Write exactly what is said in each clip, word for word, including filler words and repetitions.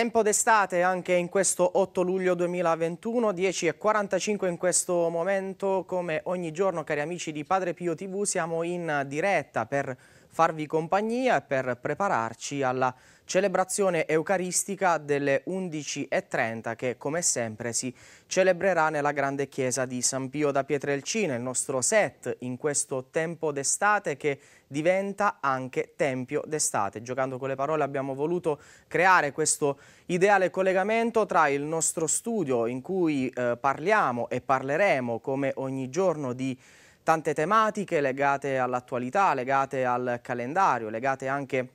Tempo d'estate anche in questo otto luglio duemilaventuno, dieci e quarantacinque in questo momento. Come ogni giorno, cari amici di Padre Pio tivù, siamo in diretta per farvi compagnia e per prepararci alla celebrazione eucaristica delle undici e trenta che, come sempre, si celebrerà nella grande chiesa di San Pio da Pietrelcina, il nostro set in questo tempo d'estate che diventa anche tempio d'estate. Giocando con le parole abbiamo voluto creare questo ideale collegamento tra il nostro studio, in cui eh, parliamo e parleremo come ogni giorno di tante tematiche legate all'attualità, legate al calendario, legate anche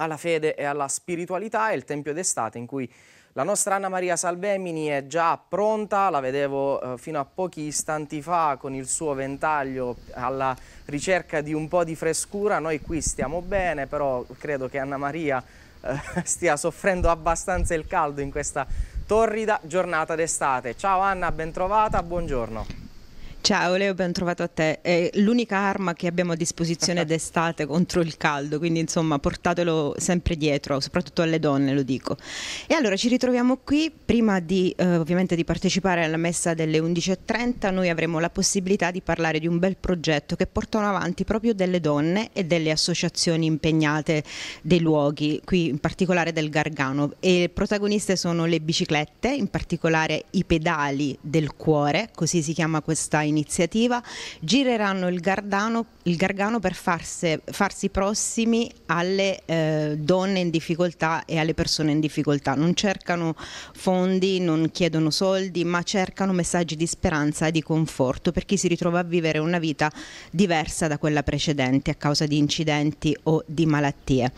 alla fede e alla spiritualità, e il tempio d'estate in cui la nostra Anna Maria Salvemini è già pronta. La vedevo eh, fino a pochi istanti fa con il suo ventaglio alla ricerca di un po' di frescura. Noi qui stiamo bene, però credo che Anna Maria eh, stia soffrendo abbastanza il caldo in questa torrida giornata d'estate. Ciao Anna, bentrovata, buongiorno. Ciao Leo, ben trovato a te. È l'unica arma che abbiamo a disposizione d'estate contro il caldo, quindi insomma portatelo sempre dietro, soprattutto alle donne lo dico. E allora ci ritroviamo qui. Prima di eh, ovviamente di partecipare alla messa delle undici e trenta, noi avremo la possibilità di parlare di un bel progetto che portano avanti proprio delle donne e delle associazioni impegnate dei luoghi, qui in particolare del Gargano, e protagoniste sono le biciclette, in particolare i pedali del cuore, così si chiama questa iniziativa. iniziativa, gireranno il, Gardano, il Gargano per farse, farsi prossimi alle eh, donne in difficoltà e alle persone in difficoltà. Non cercano fondi, non chiedono soldi, ma cercano messaggi di speranza e di conforto per chi si ritrova a vivere una vita diversa da quella precedente a causa di incidenti o di malattie.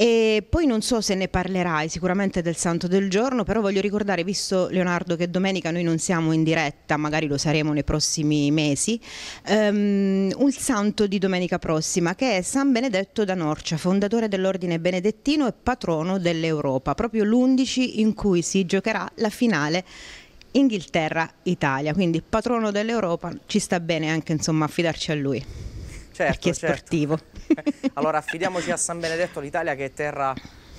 E poi non so se ne parlerai sicuramente del santo del giorno, però voglio ricordare, visto Leonardo che domenica noi non siamo in diretta, magari lo saremo nei prossimi mesi, um, un santo di domenica prossima che è San Benedetto da Norcia, fondatore dell'ordine benedettino e patrono dell'Europa, proprio l'undici in cui si giocherà la finale Inghilterra-Italia, quindi patrono dell'Europa, ci sta bene anche insomma affidarci a lui. Certo, perché è sportivo. Certo. Allora affidiamoci a San Benedetto l'Italia, che è terra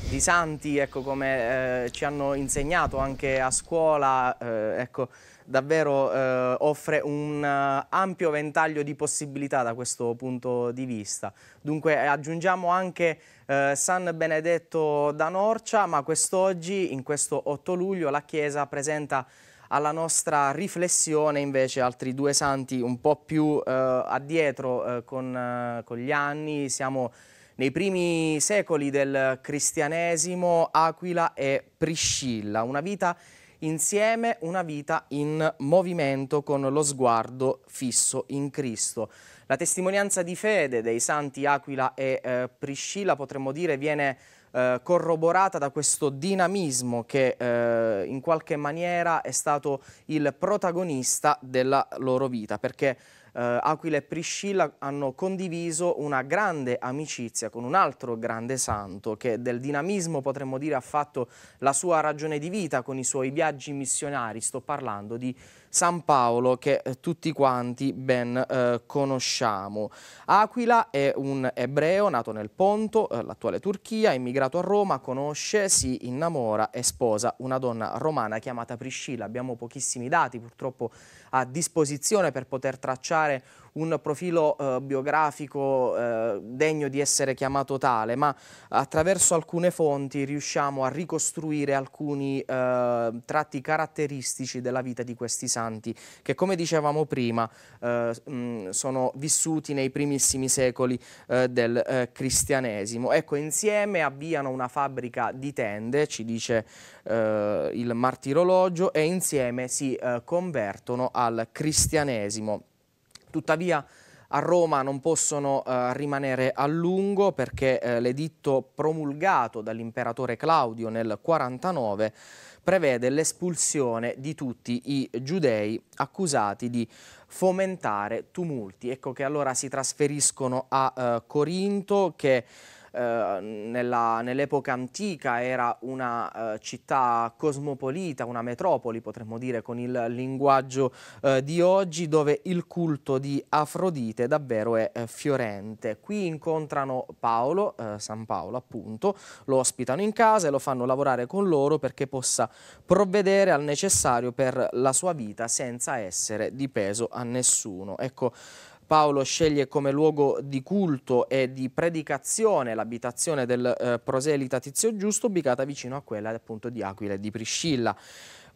di santi, ecco, come eh, ci hanno insegnato anche a scuola, eh, ecco, davvero eh, offre un uh, ampio ventaglio di possibilità da questo punto di vista. Dunque aggiungiamo anche eh, San Benedetto da Norcia, ma quest'oggi, in questo otto luglio, la Chiesa presenta alla nostra riflessione invece altri due santi un po' più eh, addietro eh, con, eh, con gli anni. Siamo nei primi secoli del cristianesimo, Aquila e Priscilla, una vita insieme, una vita in movimento con lo sguardo fisso in Cristo. La testimonianza di fede dei santi Aquila e eh, Priscilla, potremmo dire, viene Eh, corroborata da questo dinamismo che eh, in qualche maniera è stato il protagonista della loro vita, perché eh, Aquila e Priscilla hanno condiviso una grande amicizia con un altro grande santo che del dinamismo, potremmo dire, ha fatto la sua ragione di vita con i suoi viaggi missionari. Sto parlando di San Paolo, che eh, tutti quanti ben eh, conosciamo. Aquila è un ebreo nato nel Ponto, eh, l'attuale Turchia, immigrato a Roma, conosce, si innamora e sposa una donna romana chiamata Priscilla. Abbiamo pochissimi dati purtroppo a disposizione per poter tracciare un profilo eh, biografico eh, degno di essere chiamato tale, ma attraverso alcune fonti riusciamo a ricostruire alcuni eh, tratti caratteristici della vita di questi santi che, come dicevamo prima, eh, mh, sono vissuti nei primissimi secoli eh, del eh, cristianesimo. Ecco, insieme avviano una fabbrica di tende, ci dice eh, il martirologio, e insieme si eh, convertono al cristianesimo. Tuttavia a Roma non possono eh, rimanere a lungo, perché eh, l'editto promulgato dall'imperatore Claudio nel quarantanove prevede l'espulsione di tutti i giudei accusati di fomentare tumulti. Ecco che allora si trasferiscono a eh, Corinto, che eh, nell'epoca antica era una eh, città cosmopolita, una metropoli, potremmo dire con il linguaggio eh, di oggi, dove il culto di Afrodite davvero è eh, fiorente. Qui incontrano Paolo, eh, San Paolo appunto, lo ospitano in casa e lo fanno lavorare con loro perché possa provvedere al necessario per la sua vita senza essere di peso a nessuno. Ecco, Paolo sceglie come luogo di culto e di predicazione l'abitazione del eh, proselita Tizio Giusto, ubicata vicino a quella appunto di Aquila e di Priscilla.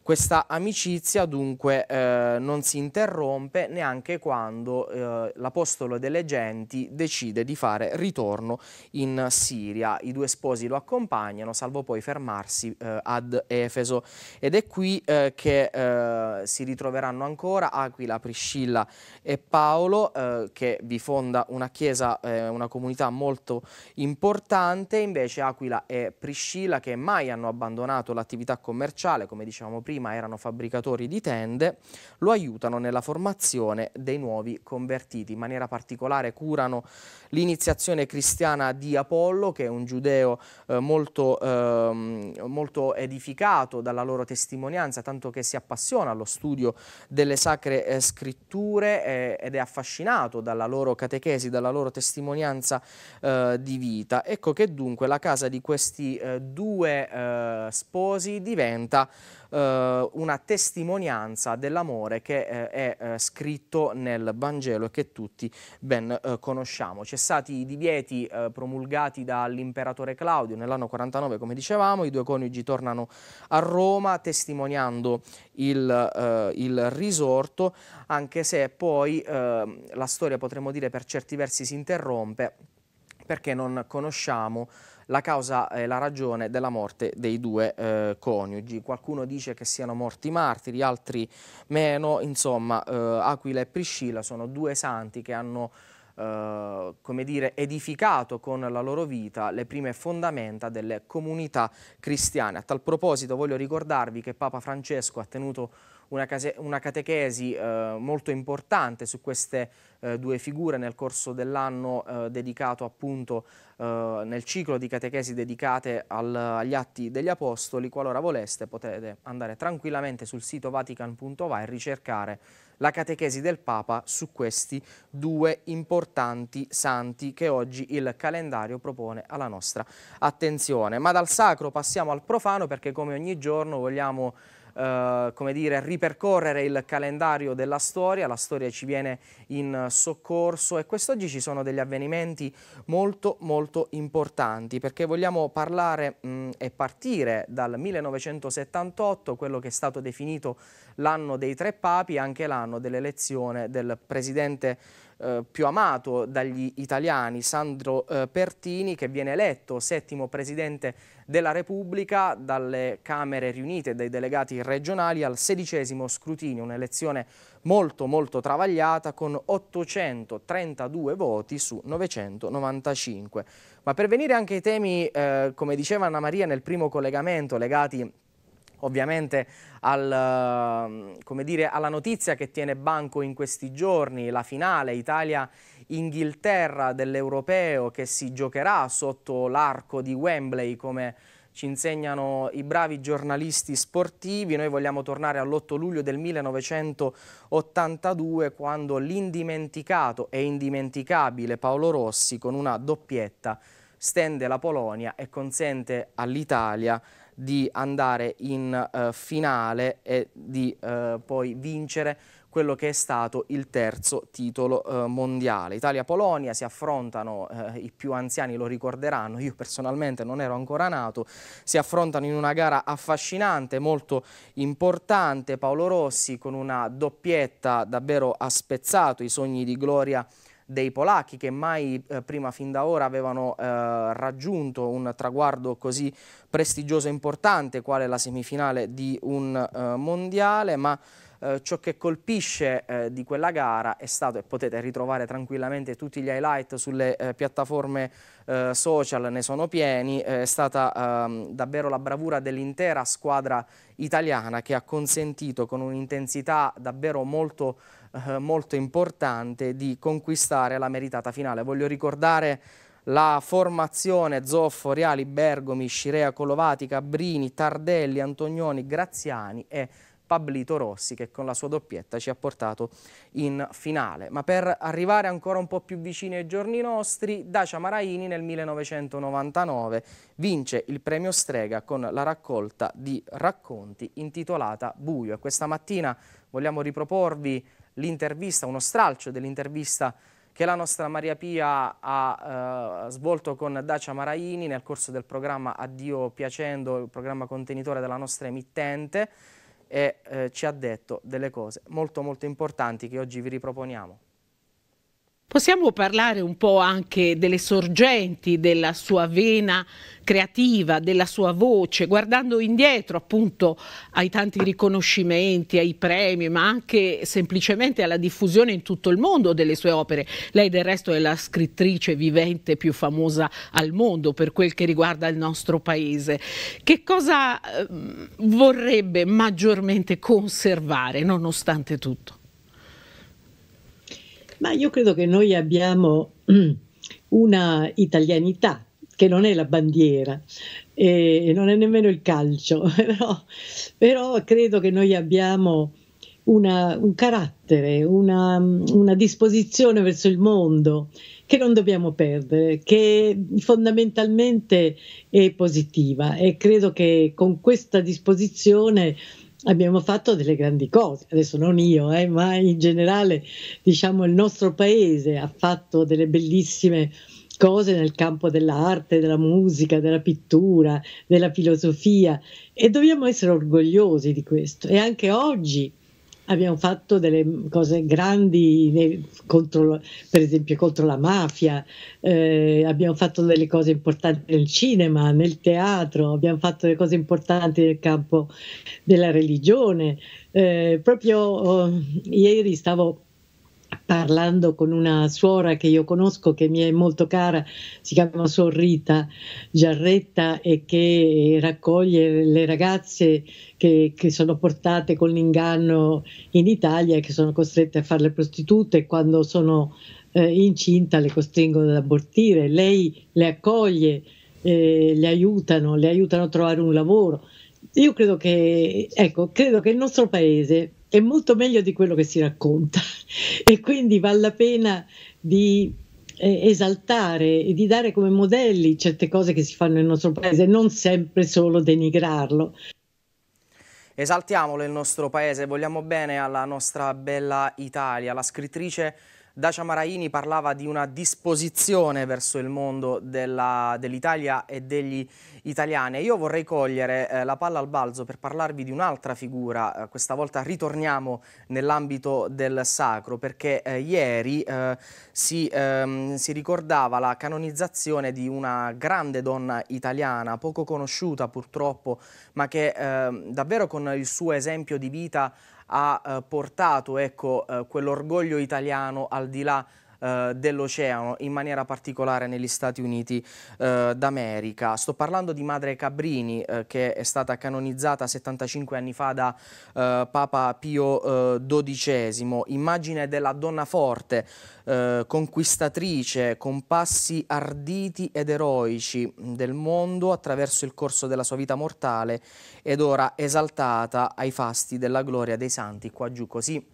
Questa amicizia dunque eh, non si interrompe neanche quando eh, l'Apostolo delle Genti decide di fare ritorno in Siria. I due sposi lo accompagnano, salvo poi fermarsi eh, ad Efeso. Ed è qui eh, che eh, si ritroveranno ancora Aquila, Priscilla e Paolo, eh, che vi fonda una chiesa, eh, una comunità molto importante. Invece Aquila e Priscilla, che mai hanno abbandonato l'attività commerciale, come dicevamo prima, prima erano fabbricatori di tende, lo aiutano nella formazione dei nuovi convertiti. In maniera particolare curano l'iniziazione cristiana di Apollo, che è un giudeo eh, molto, eh, molto edificato dalla loro testimonianza, tanto che si appassiona allo studio delle sacre eh, scritture eh, ed è affascinato dalla loro catechesi, dalla loro testimonianza eh, di vita. Ecco che dunque la casa di questi eh, due eh, sposi diventa una testimonianza dell'amore che eh, è scritto nel Vangelo e che tutti ben eh, conosciamo. Cessati i divieti eh, promulgati dall'imperatore Claudio nell'anno quarantanove, come dicevamo, i due coniugi tornano a Roma testimoniando il, eh, il risorto, anche se poi eh, la storia, potremmo dire, per certi versi si interrompe perché non conosciamo la causa e la ragione della morte dei due eh, coniugi. Qualcuno dice che siano morti martiri, altri meno. Insomma, eh, Aquila e Priscilla sono due santi che hanno eh, come dire, edificato con la loro vita le prime fondamenta delle comunità cristiane. A tal proposito voglio ricordarvi che Papa Francesco ha tenuto Una, case, una catechesi eh, molto importante su queste eh, due figure nel corso dell'anno eh, dedicato appunto eh, nel ciclo di catechesi dedicate al, agli Atti degli Apostoli. Qualora voleste potete andare tranquillamente sul sito vatican punto va e ricercare la catechesi del Papa su questi due importanti santi che oggi il calendario propone alla nostra attenzione. Ma dal sacro passiamo al profano, perché come ogni giorno vogliamo Uh, come dire, ripercorrere il calendario della storia. La storia ci viene in soccorso e quest'oggi ci sono degli avvenimenti molto molto importanti, perché vogliamo parlare mh, e partire dal millenovecentosettantotto, quello che è stato definito l'anno dei tre papi, anche l'anno dell'elezione del presidente Eh, più amato dagli italiani, Sandro eh, Pertini, che viene eletto settimo presidente della Repubblica dalle Camere riunite dei delegati regionali al sedicesimo scrutinio, un'elezione molto molto travagliata con ottocentotrentadue voti su novecentonovantacinque. Ma per venire anche ai temi, eh, come diceva Anna Maria nel primo collegamento, legati ovviamente al, come dire, alla notizia che tiene banco in questi giorni, la finale Italia-Inghilterra dell'Europeo che si giocherà sotto l'arco di Wembley, come ci insegnano i bravi giornalisti sportivi. Noi vogliamo tornare all'otto luglio del millenovecentottantadue, quando l'indimenticato e indimenticabile Paolo Rossi con una doppietta stende la Polonia e consente all'Italia di andare in uh, finale e di uh, poi vincere quello che è stato il terzo titolo eh, mondiale. Italia-Polonia si affrontano, eh, i più anziani lo ricorderanno, io personalmente non ero ancora nato, si affrontano in una gara affascinante, molto importante. Paolo Rossi con una doppietta davvero ha spezzato i sogni di gloria dei polacchi, che mai eh, prima fin da ora avevano eh, raggiunto un traguardo così prestigioso e importante quale la semifinale di un eh, mondiale. Ma eh, ciò che colpisce eh, di quella gara è stato, e potete ritrovare tranquillamente tutti gli highlight sulle eh, piattaforme eh, social, ne sono pieni, eh, è stata eh, davvero la bravura dell'intera squadra italiana, che ha consentito con un'intensità davvero molto molto importante di conquistare la meritata finale. Voglio ricordare la formazione Zoffo, Reali, Bergomi, Scirea, Colovati, Cabrini, Tardelli, Antonioni, Graziani e Pablito Rossi, che con la sua doppietta ci ha portato in finale. Ma per arrivare ancora un po' più vicini ai giorni nostri, Dacia Maraini nel millenovecentonovantanove vince il premio Strega con la raccolta di racconti intitolata Buio. E questa mattina vogliamo riproporvi l'intervista, uno stralcio dell'intervista che la nostra Maria Pia ha eh, svolto con Dacia Maraini nel corso del programma Addio Piacendo, il programma contenitore della nostra emittente, e eh, ci ha detto delle cose molto molto importanti che oggi vi riproponiamo. Possiamo parlare un po' anche delle sorgenti della sua vena creativa, della sua voce, guardando indietro appunto ai tanti riconoscimenti, ai premi, ma anche semplicemente alla diffusione in tutto il mondo delle sue opere. Lei del resto è la scrittrice vivente più famosa al mondo per quel che riguarda il nostro paese. Che cosa eh, vorrebbe maggiormente conservare nonostante tutto? Ma io credo che noi abbiamo una italianità che non è la bandiera e non è nemmeno il calcio, però, però credo che noi abbiamo una, un carattere, una, una disposizione verso il mondo che non dobbiamo perdere, che fondamentalmente è positiva, e credo che con questa disposizione abbiamo fatto delle grandi cose. Adesso non io, eh, ma in generale diciamo il nostro paese ha fatto delle bellissime cose nel campo dell'arte, della musica, della pittura, della filosofia, e dobbiamo essere orgogliosi di questo. E anche oggi abbiamo fatto delle cose grandi, contro, per esempio contro la mafia, eh, abbiamo fatto delle cose importanti nel cinema, nel teatro, abbiamo fatto delle cose importanti nel campo della religione. Eh, proprio oh, ieri stavo parlando con una suora che io conosco, che mi è molto cara, si chiama Suor Rita Giarretta, e che raccoglie le ragazze che, che sono portate con l'inganno in Italia e che sono costrette a fare le prostitute, e quando sono eh, incinta le costringono ad abortire. Lei le accoglie, eh, le aiutano, le aiutano a trovare un lavoro. Io credo che, ecco, credo che il nostro paese è molto meglio di quello che si racconta, e quindi vale la pena di eh, esaltare e di dare come modelli certe cose che si fanno nel nostro paese, non sempre solo denigrarlo. Esaltiamolo il nostro paese, vogliamo bene alla nostra bella Italia. La scrittrice Dacia Maraini parlava di una disposizione verso il mondo dell'Italia dell e degli italiani. Io vorrei cogliere eh, la palla al balzo per parlarvi di un'altra figura. Eh, questa volta ritorniamo nell'ambito del sacro, perché eh, ieri eh, si, ehm, si ricordava la canonizzazione di una grande donna italiana, poco conosciuta purtroppo, ma che eh, davvero con il suo esempio di vita ha portato, ecco, quell'orgoglio italiano al di là eh, dell'oceano, in maniera particolare negli Stati Uniti eh, d'America. Sto parlando di Madre Cabrini, eh, che è stata canonizzata settantacinque anni fa da eh, Papa Pio eh, dodicesimo, immagine della donna forte, eh, conquistatrice, con passi arditi ed eroici del mondo attraverso il corso della sua vita mortale, ed ora esaltata ai fasti della gloria dei santi qua giù. Così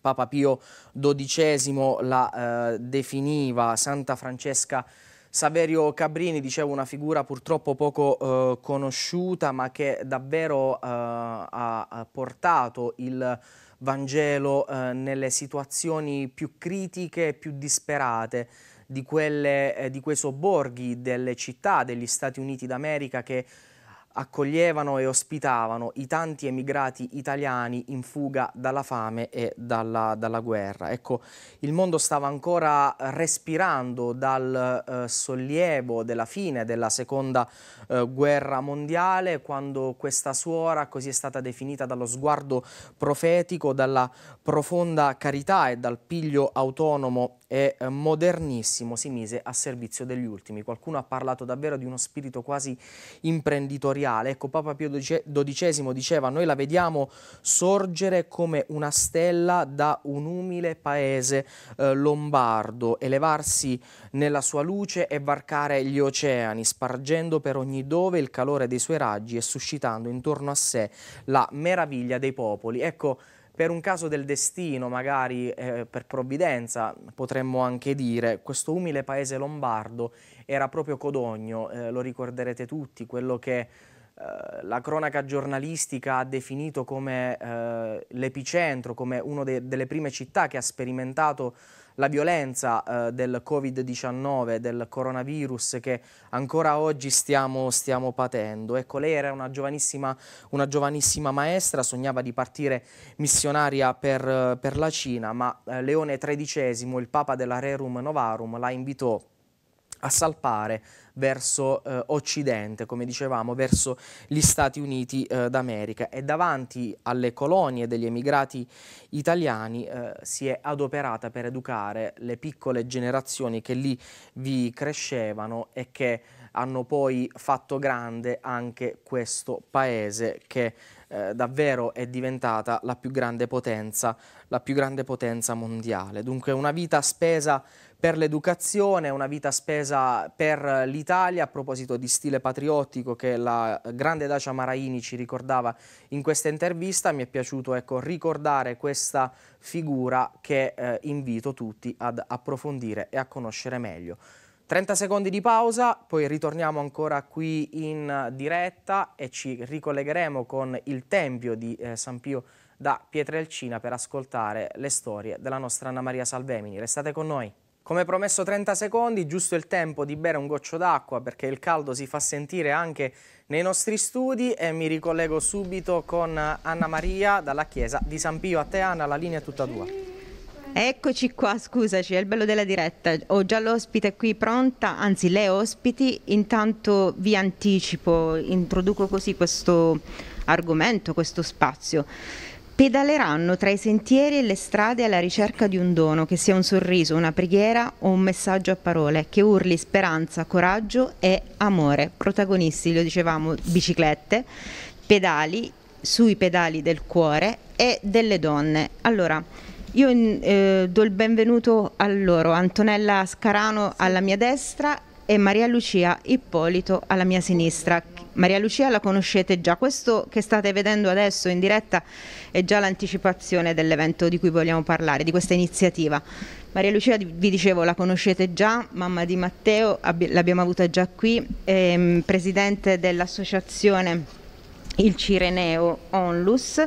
Papa Pio dodicesimo la eh, definiva. Santa Francesca Saverio Cabrini, dicevo, una figura purtroppo poco eh, conosciuta, ma che davvero eh, ha portato il Vangelo eh, nelle situazioni più critiche e più disperate di, quelle, eh, di quei sobborghi delle città degli Stati Uniti d'America che accoglievano e ospitavano i tanti emigrati italiani in fuga dalla fame e dalla, dalla guerra. Ecco, il mondo stava ancora respirando dal eh, sollievo della fine della seconda eh, guerra mondiale, quando questa suora, così è stata definita, dallo sguardo profetico, dalla profonda carità e dal piglio autonomo e eh, modernissimo, si mise a servizio degli ultimi. Qualcuno ha parlato davvero di uno spirito quasi imprenditoriale memoriale. Ecco, Papa Pio dodicesimo diceva: noi la vediamo sorgere come una stella da un umile paese eh, lombardo, elevarsi nella sua luce e varcare gli oceani, spargendo per ogni dove il calore dei suoi raggi e suscitando intorno a sé la meraviglia dei popoli. Ecco, per un caso del destino, magari eh, per provvidenza, potremmo anche dire, questo umile paese lombardo era proprio Codogno, eh, lo ricorderete tutti, quello che eh, la cronaca giornalistica ha definito come eh, l'epicentro, come una de delle prime città che ha sperimentato la violenza eh, del Covid diciannove, del coronavirus che ancora oggi stiamo, stiamo patendo. Ecco, lei era una giovanissima, una giovanissima maestra, sognava di partire missionaria per, per la Cina, ma eh, Leone tredicesimo, il Papa della Rerum Novarum, la invitò a salpare verso eh, Occidente, come dicevamo, verso gli Stati Uniti eh, d'America, e davanti alle colonie degli emigrati italiani eh, si è adoperata per educare le piccole generazioni che lì vi crescevano e che hanno poi fatto grande anche questo paese che eh, davvero è diventata la più grande potenza, la più grande potenza mondiale. Dunque una vita spesa per l'educazione, una vita spesa per l'Italia, a proposito di stile patriottico che la grande Dacia Maraini ci ricordava in questa intervista. Mi è piaciuto, ecco, ricordare questa figura che eh, invito tutti ad approfondire e a conoscere meglio. trenta secondi di pausa, poi ritorniamo ancora qui in diretta e ci ricollegheremo con il Tempio di eh, San Pio da Pietrelcina per ascoltare le storie della nostra Anna Maria Salvemini. Restate con noi. Come promesso, trenta secondi, giusto il tempo di bere un goccio d'acqua perché il caldo si fa sentire anche nei nostri studi, e mi ricollego subito con Anna Maria dalla chiesa di San Pio. A te, Anna, la linea è tutta tua. Eccoci qua, scusaci, è il bello della diretta, ho già l'ospite qui pronta, anzi le ospiti. Intanto vi anticipo, introduco così questo argomento, questo spazio. Pedaleranno tra i sentieri e le strade alla ricerca di un dono, che sia un sorriso, una preghiera o un messaggio a parole, che urli speranza, coraggio e amore. Protagonisti, lo dicevamo, biciclette, pedali, sui pedali del cuore e delle donne. Allora, io eh, do il benvenuto a loro, Antonella Scarano alla mia destra e Maria Lucia Ippolito alla mia sinistra. Maria Lucia la conoscete già, questo che state vedendo adesso in diretta è già l'anticipazione dell'evento di cui vogliamo parlare, di questa iniziativa. Maria Lucia, vi dicevo, la conoscete già, mamma di Matteo, l'abbiamo avuta già qui, ehm, presidente dell'associazione Il Cireneo Onlus,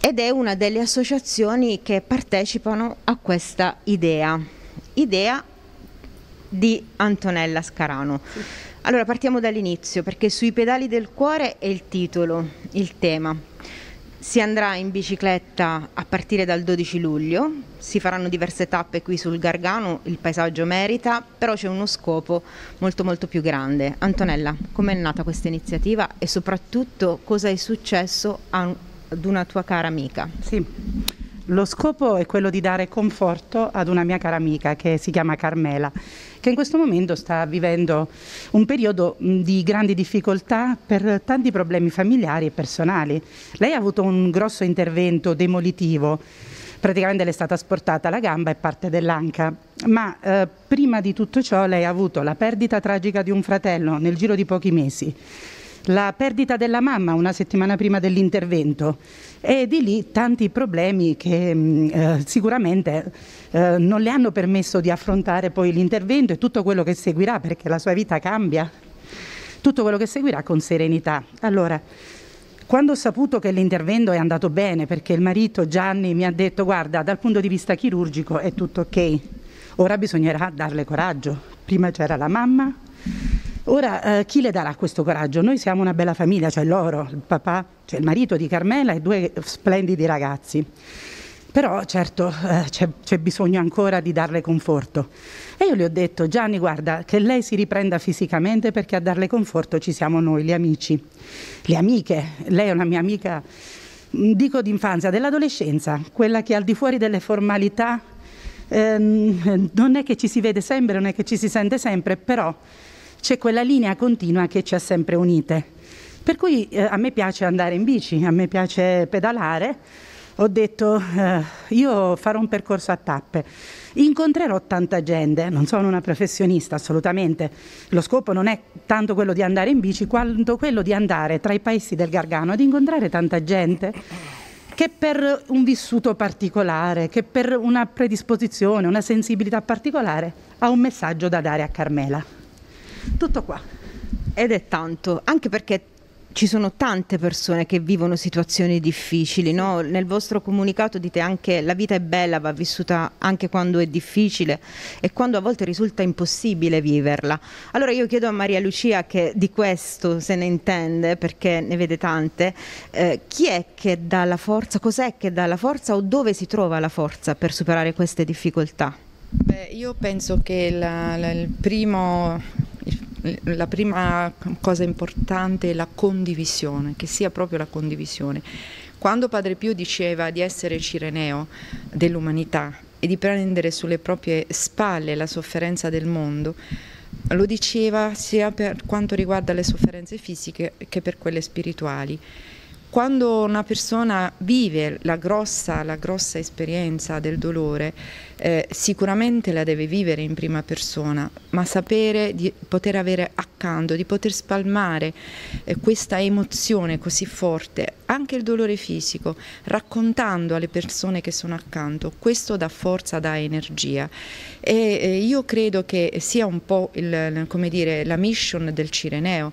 ed è una delle associazioni che partecipano a questa idea, idea di Antonella Scarano. Allora partiamo dall'inizio, perché sui pedali del cuore è il titolo, il tema. Si andrà in bicicletta a partire dal dodici luglio, si faranno diverse tappe qui sul Gargano, il paesaggio merita, però c'è uno scopo molto molto più grande. Antonella, com'è nata questa iniziativa e soprattutto cosa è successo ad una tua cara amica? Sì. Lo scopo è quello di dare conforto ad una mia cara amica che si chiama Carmela, che in questo momento sta vivendo un periodo di grandi difficoltà per tanti problemi familiari e personali. Lei ha avuto un grosso intervento demolitivo, praticamente le è stata asportata la gamba e parte dell'anca, ma eh, prima di tutto ciò lei ha avuto la perdita tragica di un fratello nel giro di pochi mesi, la perdita della mamma una settimana prima dell'intervento, e di lì tanti problemi che eh, sicuramente eh, non le hanno permesso di affrontare poi l'intervento e tutto quello che seguirà, perché la sua vita cambia, tutto quello che seguirà con serenità. Allora, quando ho saputo che l'intervento è andato bene, perché il marito Gianni mi ha detto: guarda, dal punto di vista chirurgico è tutto ok, ora bisognerà darle coraggio, prima c'era la mamma, ora eh, chi le darà questo coraggio? Noi siamo una bella famiglia, c'è loro, il papà, c'è il marito di Carmela e due splendidi ragazzi, però certo eh, c'è bisogno ancora di darle conforto. E io le ho detto: Gianni, guarda, che lei si riprenda fisicamente, perché a darle conforto ci siamo noi, gli amici, le amiche. Lei è una mia amica, dico d'infanzia, dell'adolescenza, quella che al di fuori delle formalità eh, non è che ci si vede sempre, non è che ci si sente sempre, però c'è quella linea continua che ci ha sempre unite. Per cui eh, a me piace andare in bici, a me piace pedalare. Ho detto eh, io farò un percorso a tappe, incontrerò tanta gente, non sono una professionista assolutamente, lo scopo non è tanto quello di andare in bici quanto quello di andare tra i paesi del Gargano ed incontrare tanta gente che per un vissuto particolare, che per una predisposizione, una sensibilità particolare ha un messaggio da dare a Carmela. Tutto qua. Ed è tanto, anche perché ci sono tante persone che vivono situazioni difficili, no? Nel vostro comunicato dite anche la vita è bella, va vissuta anche quando è difficile e quando a volte risulta impossibile viverla. Allora io chiedo a Maria Lucia, che di questo se ne intende perché ne vede tante, eh, chi è che dà la forza, cos'è che dà la forza o dove si trova la forza per superare queste difficoltà? Beh, io penso che la, la, il primo... La prima cosa importante è la condivisione, che sia proprio la condivisione. Quando Padre Pio diceva di essere cireneo dell'umanità e di prendere sulle proprie spalle la sofferenza del mondo, lo diceva sia per quanto riguarda le sofferenze fisiche che per quelle spirituali. Quando una persona vive la grossa, la grossa esperienza del dolore, eh, sicuramente la deve vivere in prima persona, ma sapere di poter avere accanto, di poter spalmare eh, questa emozione così forte, anche il dolore fisico, raccontando alle persone che sono accanto, questo dà forza, dà energia. E eh, io credo che sia un po' il, come dire, la mission del cireneo,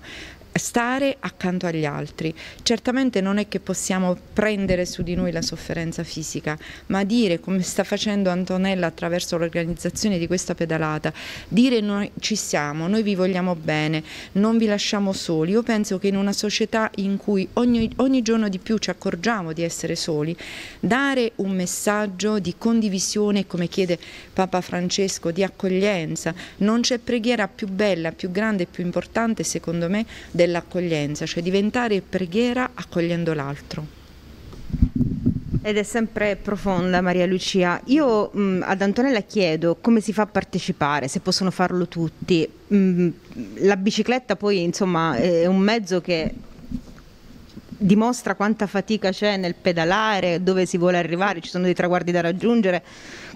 stare accanto agli altri. Certamente non è che possiamo prendere su di noi la sofferenza fisica, ma dire, come sta facendo Antonella attraverso l'organizzazione di questa pedalata, dire noi ci siamo, noi vi vogliamo bene, non vi lasciamo soli. Io penso che in una società in cui ogni, ogni giorno di più ci accorgiamo di essere soli, dare un messaggio di condivisione, come chiede Papa Francesco, di accoglienza, non c'è preghiera più bella, più grande, più importante secondo me dell'accoglienza, cioè diventare preghiera accogliendo l'altro. Ed è sempre profonda Maria Lucia. Io mh, ad Antonella chiedo come si fa a partecipare, se possono farlo tutti. Mh, la bicicletta poi insomma è un mezzo che dimostra quanta fatica c'è nel pedalare, dove si vuole arrivare, ci sono dei traguardi da raggiungere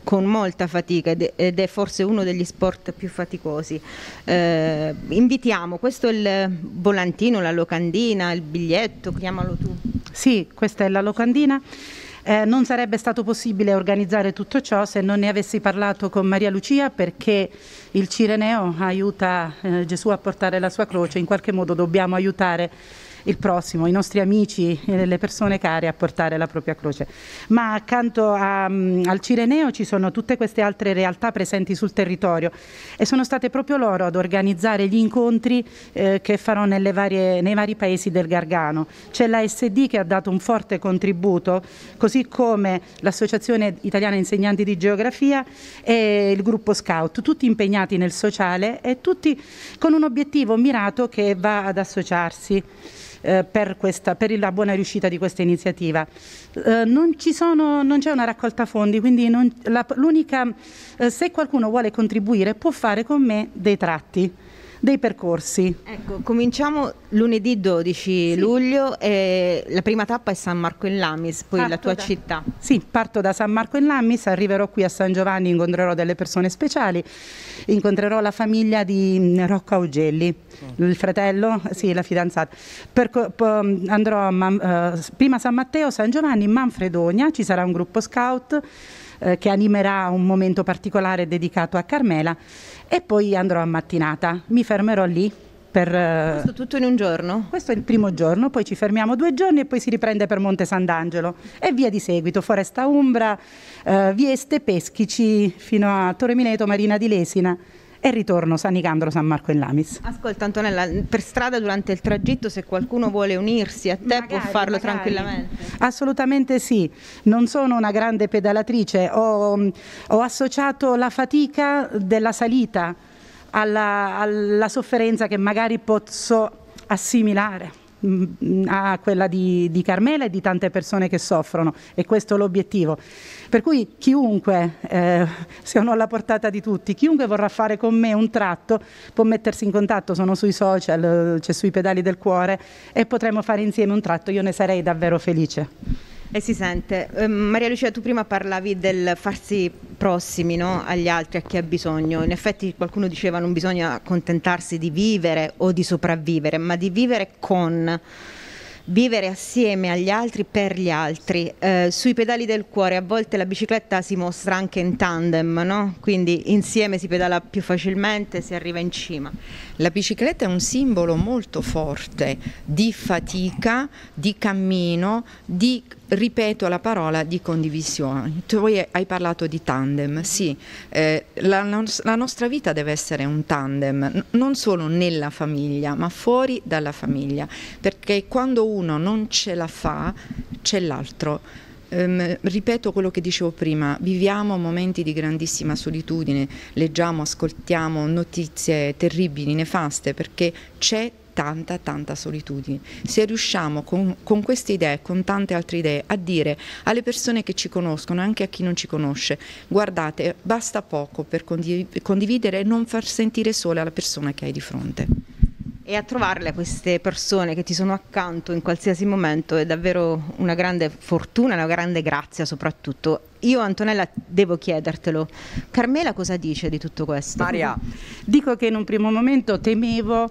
con molta fatica ed è forse uno degli sport più faticosi. Eh, invitiamo, questo è il volantino, la locandina, il biglietto, chiamalo tu. Sì, questa è la locandina. Eh, non sarebbe stato possibile organizzare tutto ciò se non ne avessi parlato con Maria Lucia, perché il cireneo aiuta eh, Gesù a portare la sua croce, in qualche modo dobbiamo aiutare il prossimo, i nostri amici, le persone care a portare la propria croce. Ma accanto a, al cireneo ci sono tutte queste altre realtà presenti sul territorio e sono state proprio loro ad organizzare gli incontri eh, che farò nelle varie, nei vari paesi del Gargano. C'è la S D che ha dato un forte contributo, così come l'Associazione Italiana Insegnanti di Geografia e il gruppo Scout, tutti impegnati nel sociale e tutti con un obiettivo mirato che va ad associarsi per questa, per la buona riuscita di questa iniziativa. Eh, non ci sono, non c'è una raccolta fondi, quindi non, la, l'unica, eh, se qualcuno vuole contribuire può fare con me dei tratti, dei percorsi. Ecco, cominciamo lunedì dodici sì. luglio e la prima tappa è San Marco in Lamis, poi parto la tua da, città. Sì, parto da San Marco in Lamis, arriverò qui a San Giovanni, incontrerò delle persone speciali, incontrerò la famiglia di Rocco Augelli, sì. il fratello, sì, la fidanzata. Per, andrò a Man, eh, prima San Matteo, San Giovanni, Manfredonia, ci sarà un gruppo scout eh, che animerà un momento particolare dedicato a Carmela. E poi andrò a Mattinata, mi fermerò lì per... Questo tutto in un giorno? Questo è il primo giorno, poi ci fermiamo due giorni e poi si riprende per Monte Sant'Angelo e via di seguito, Foresta Umbra, eh, Vieste, Peschici, fino a Torre Mileto, Marina di Lesina e ritorno San Nicandro, San Marco in Lamis. Ascolta Antonella, per strada durante il tragitto se qualcuno vuole unirsi a te magari, può farlo magari. tranquillamente? Assolutamente sì, non sono una grande pedalatrice, ho, ho associato la fatica della salita alla, alla sofferenza che magari posso assimilare. a quella di, di Carmela e di tante persone che soffrono, e questo è l'obiettivo. Per cui chiunque, eh, sono alla portata di tutti, chiunque vorrà fare con me un tratto può mettersi in contatto, sono sui social, c'è sui pedali del cuore, e potremo fare insieme un tratto, io ne sarei davvero felice. E si sente. Eh, Maria Lucia, tu prima parlavi del farsi prossimi, no? Agli altri, a chi ha bisogno. In effetti qualcuno diceva non bisogna accontentarsi di vivere o di sopravvivere, ma di vivere con, vivere assieme agli altri, per gli altri. Eh, sui pedali del cuore a volte la bicicletta si mostra anche in tandem, no? Quindi insieme si pedala più facilmente, si arriva in cima. La bicicletta è un simbolo molto forte di fatica, di cammino, di, ripeto la parola, di condivisione. Tu hai parlato di tandem, sì, eh, la, la nostra vita deve essere un tandem, non solo nella famiglia, ma fuori dalla famiglia, perché quando uno non ce la fa, c'è l'altro. Um, ripeto quello che dicevo prima, viviamo momenti di grandissima solitudine, leggiamo, ascoltiamo notizie terribili, nefaste, perché c'è tanta tanta solitudine. Se riusciamo con, con queste idee, con tante altre idee, a dire alle persone che ci conoscono, anche a chi non ci conosce, guardate, basta poco per condiv- condividere e non far sentire sola la persona che hai di fronte. E a trovarle queste persone che ti sono accanto in qualsiasi momento è davvero una grande fortuna, una grande grazia soprattutto. Io, Antonella, devo chiedertelo. Carmela cosa dice di tutto questo? Maria, dico che in un primo momento temevo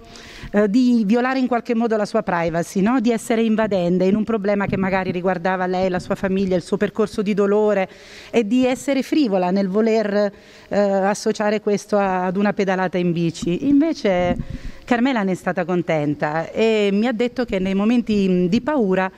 eh, di violare in qualche modo la sua privacy, no? Di essere invadente in un problema che magari riguardava lei, la sua famiglia, il suo percorso di dolore, e di essere frivola nel voler eh, associare questo a, ad una pedalata in bici. Invece Carmela ne è stata contenta e mi ha detto che nei momenti di paura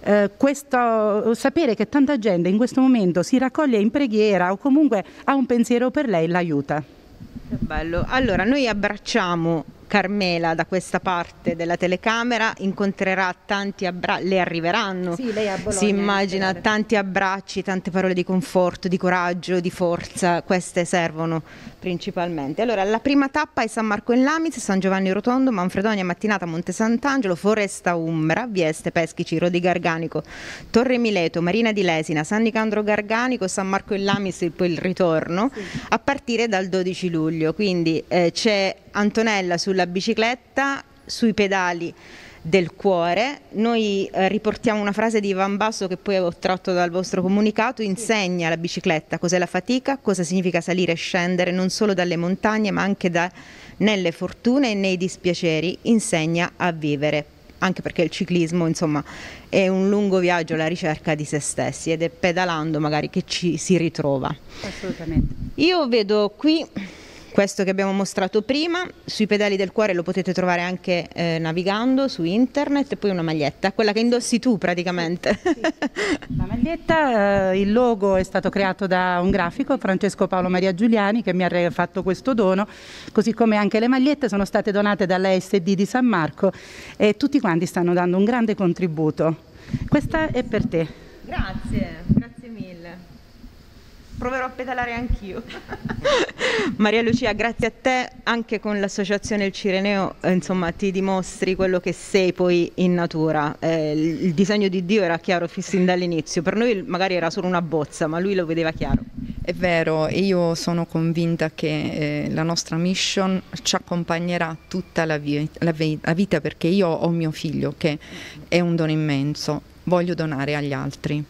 eh, questo, sapere che tanta gente in questo momento si raccoglie in preghiera o comunque ha un pensiero per lei l'aiuta. Che bello. Allora noi abbracciamo Carmela da questa parte della telecamera, incontrerà tanti abbracci, le arriveranno, sì, lei a Bologna, si immagina tanti abbracci, tante parole di conforto, di coraggio, di forza, queste servono principalmente. Allora la prima tappa è San Marco in Lamis, San Giovanni Rotondo, Manfredonia, Mattinata, Monte Sant'Angelo, Foresta Umbra, Vieste, Peschici, Rodi Garganico, Torre Mileto, Marina di Lesina, San Nicandro Garganico, San Marco in Lamis e poi il ritorno, sì, a partire dal dodici luglio. Quindi eh, c'è Antonella sulla bicicletta, sui pedali del cuore. Noi eh, riportiamo una frase di Ivan Basso che poi avevo tratto dal vostro comunicato: insegna la bicicletta cos'è la fatica, cosa significa salire e scendere non solo dalle montagne ma anche da, nelle fortune e nei dispiaceri, insegna a vivere, anche perché il ciclismo insomma è un lungo viaggio alla ricerca di se stessi ed è pedalando magari che ci si ritrova. Assolutamente. Io vedo qui questo che abbiamo mostrato prima, sui pedali del cuore lo potete trovare anche eh, navigando su internet, e poi una maglietta, quella che indossi tu praticamente. Sì, sì. La maglietta, eh, il logo è stato creato da un grafico, Francesco Paolo Maria Giuliani, che mi ha fatto questo dono, così come anche le magliette sono state donate dall'A S D di San Marco, e tutti quanti stanno dando un grande contributo. Questa è per te. Grazie, grazie mille. Proverò a pedalare anch'io. Maria Lucia, grazie a te, anche con l'associazione Il Cireneo, insomma, ti dimostri quello che sei poi in natura. Eh, il, il disegno di Dio era chiaro fin dall'inizio, per noi magari era solo una bozza, ma lui lo vedeva chiaro. È vero, io sono convinta che eh, la nostra mission ci accompagnerà tutta la, vi la, vi la vita, perché io ho mio figlio che è un dono immenso, voglio donare agli altri.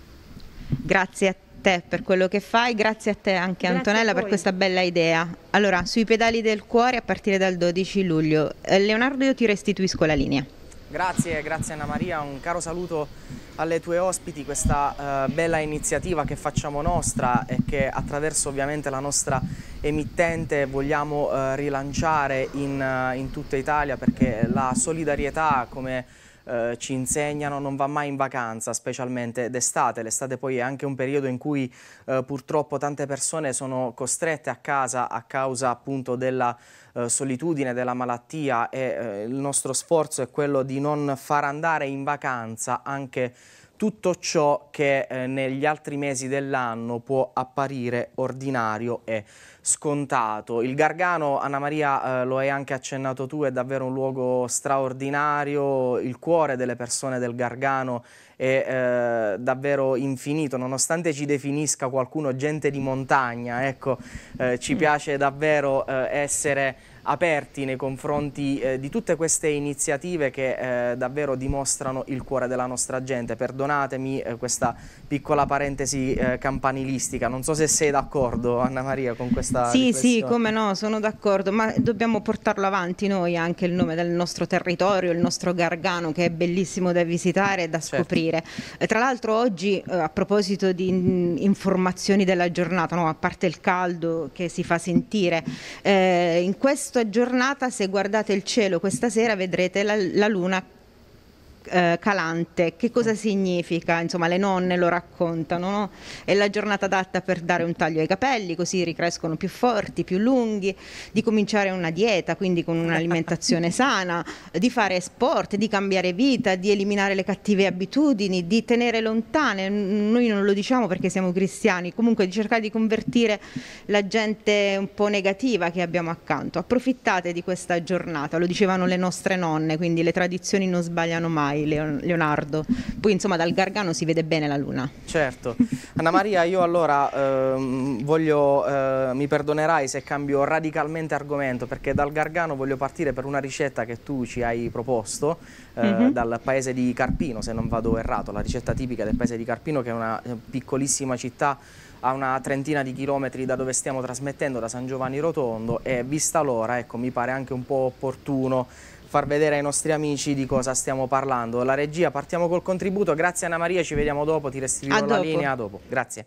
Grazie a te. Te per quello che fai, grazie a te anche grazie Antonella per questa bella idea. Allora, sui pedali del cuore a partire dal dodici luglio. Leonardo, io ti restituisco la linea. Grazie, grazie Anna Maria, un caro saluto alle tue ospiti, questa uh, bella iniziativa che facciamo nostra e che attraverso ovviamente la nostra emittente vogliamo uh, rilanciare in, uh, in tutta Italia, perché la solidarietà, come Eh, ci insegnano, non va mai in vacanza, specialmente d'estate. L'estate poi è anche un periodo in cui eh, purtroppo tante persone sono costrette a casa a causa appunto della eh, solitudine, della malattia, e eh, il nostro sforzo è quello di non far andare in vacanza anche tutto ciò che eh, negli altri mesi dell'anno può apparire ordinario e scontato. Il Gargano, Anna Maria, eh, lo hai anche accennato tu, è davvero un luogo straordinario, il cuore delle persone del Gargano è eh, davvero infinito, nonostante ci definisca qualcuno gente di montagna, ecco, eh, ci piace davvero eh, essere aperti nei confronti eh, di tutte queste iniziative che eh, davvero dimostrano il cuore della nostra gente. Perdonatemi eh, questa piccola parentesi eh, campanilistica, non so se sei d'accordo, Anna Maria, con questa Sì, riflessione. Sì, come no, sono d'accordo, ma dobbiamo portarlo avanti noi anche il nome del nostro territorio, il nostro Gargano, che è bellissimo da visitare e da scoprire. Certo. E tra l'altro oggi, eh, a proposito di in, informazioni della giornata, no, a parte il caldo che si fa sentire, eh, in questo giornata, se guardate il cielo questa sera vedrete la, la luna eh, calante. Che cosa significa? Insomma, le nonne lo raccontano, no? È la giornata adatta per dare un taglio ai capelli, così ricrescono più forti, più lunghi, di cominciare una dieta, quindi con un'alimentazione sana, di fare sport, di cambiare vita, di eliminare le cattive abitudini, di tenere lontane, noi non lo diciamo perché siamo cristiani, comunque di cercare di convertire la gente un po' negativa che abbiamo accanto. Approfittate di questa giornata, lo dicevano le nostre nonne, quindi le tradizioni non sbagliano mai, Leonardo. Poi insomma dal Gargano si vede bene la luna. Certo. Anna Maria, io allora ehm, voglio, eh, mi perdonerai se cambio radicalmente argomento, perché dal Gargano voglio partire per una ricetta che tu ci hai proposto eh, mm-hmm. dal paese di Carpino, se non vado errato, la ricetta tipica del paese di Carpino, che è una piccolissima città a una trentina di chilometri da dove stiamo trasmettendo, da San Giovanni Rotondo, e vista l'ora, ecco, mi pare anche un po' opportuno far vedere ai nostri amici di cosa stiamo parlando. La regia, partiamo col contributo. Grazie Anna Maria, ci vediamo dopo, ti restituirò la linea dopo. Grazie.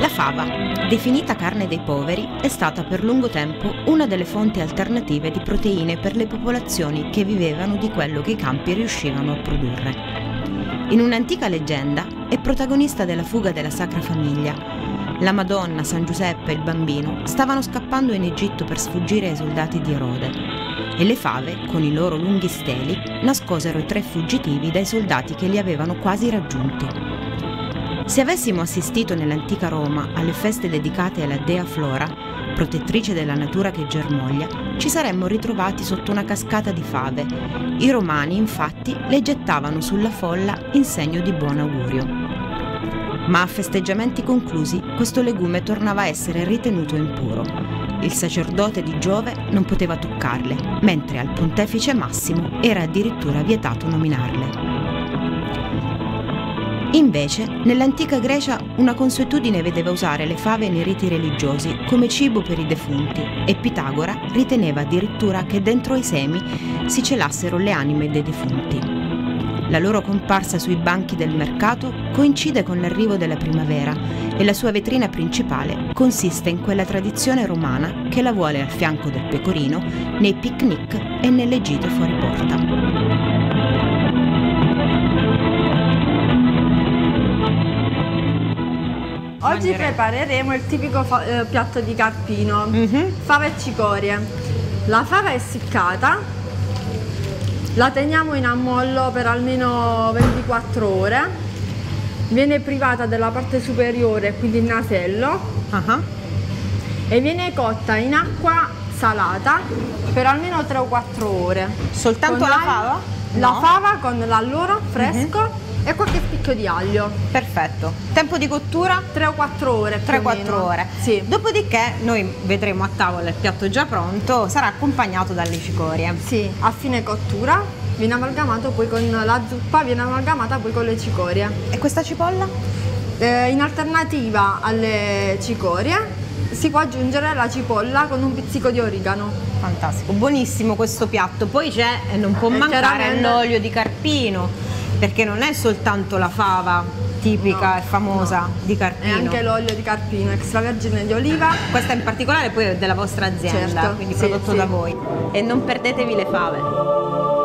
La fava, definita carne dei poveri, è stata per lungo tempo una delle fonti alternative di proteine per le popolazioni che vivevano di quello che i campi riuscivano a produrre. In un'antica leggenda è protagonista della fuga della Sacra Famiglia. La Madonna, San Giuseppe e il bambino stavano scappando in Egitto per sfuggire ai soldati di Erode e le fave, con i loro lunghi steli, nascosero i tre fuggitivi dai soldati che li avevano quasi raggiunti. Se avessimo assistito nell'antica Roma alle feste dedicate alla dea Flora, protettrice della natura che germoglia, ci saremmo ritrovati sotto una cascata di fave. I romani, infatti, le gettavano sulla folla in segno di buon augurio. Ma a festeggiamenti conclusi, questo legume tornava a essere ritenuto impuro. Il sacerdote di Giove non poteva toccarle, mentre al pontefice Massimo era addirittura vietato nominarle. Invece, nell'antica Grecia una consuetudine vedeva usare le fave nei riti religiosi come cibo per i defunti e Pitagora riteneva addirittura che dentro i semi si celassero le anime dei defunti. La loro comparsa sui banchi del mercato coincide con l'arrivo della primavera e la sua vetrina principale consiste in quella tradizione romana che la vuole al fianco del pecorino, nei picnic e nelle gite fuori porta. Oggi prepareremo il tipico eh, piatto di Carpino, mm-hmm. fava e cicorie. La fava è seccata. La teniamo in ammollo per almeno ventiquattro ore, viene privata della parte superiore, quindi il nasello, uh-huh. e viene cotta in acqua salata per almeno tre o quattro ore. Soltanto con la fava? La no. fava con l'alloro fresco uh-huh. e qualche spicchio di aglio. Perfetto. Tempo di cottura? tre o quattro ore. tre o quattro ore. Sì. Dopodiché noi vedremo a tavola il piatto già pronto, sarà accompagnato dalle cicorie. Sì, a fine cottura viene amalgamato poi con la zuppa, viene amalgamata poi con le cicorie. E questa cipolla? Eh, in alternativa alle cicorie si può aggiungere la cipolla con un pizzico di origano. Fantastico, buonissimo questo piatto. Poi c'è, e non può mancare, l'olio di Carpino, perché non è soltanto la fava tipica no, e famosa no. di Carpino. E anche l'olio di Carpino, extravergine di oliva. Questa in particolare poi è della vostra azienda, certo, quindi sì, prodotto sì. da voi. E non perdetevi le fave.